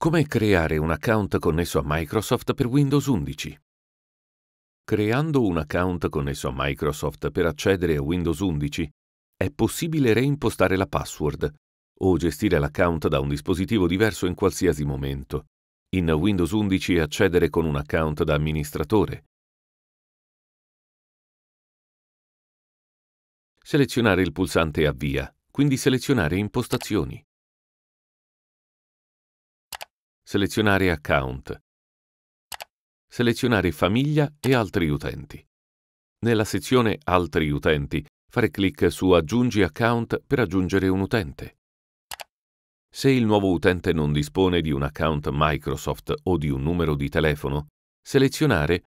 Come creare un account connesso a Microsoft per Windows 11? Creando un account connesso a Microsoft per accedere a Windows 11, è possibile reimpostare la password o gestire l'account da un dispositivo diverso in qualsiasi momento. In Windows 11 accedere con un account da amministratore. Selezionare il pulsante Avvia, quindi selezionare Impostazioni. Selezionare Account. Selezionare Famiglia e Altri utenti. Nella sezione Altri utenti, fare clic su Aggiungi account per aggiungere un utente. Se il nuovo utente non dispone di un account Microsoft o di un numero di telefono, selezionare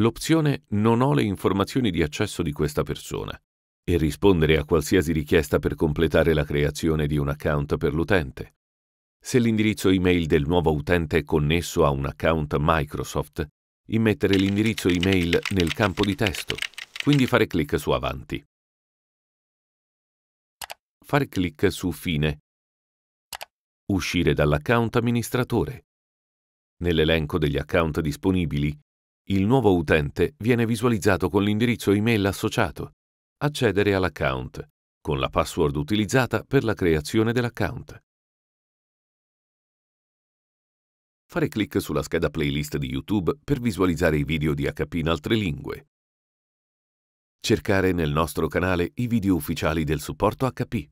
l'opzione Non ho le informazioni di accesso di questa persona e rispondere a qualsiasi richiesta per completare la creazione di un account per l'utente. Se l'indirizzo email del nuovo utente è connesso a un account Microsoft, immettere l'indirizzo email nel campo di testo, quindi fare clic su Avanti. Fare clic su Fine. Uscire dall'account amministratore. Nell'elenco degli account disponibili, il nuovo utente viene visualizzato con l'indirizzo email associato. Accedere all'account, con la password utilizzata per la creazione dell'account. Fare clic sulla scheda playlist di YouTube per visualizzare i video di HP in altre lingue. Cercare nel nostro canale i video ufficiali del supporto HP.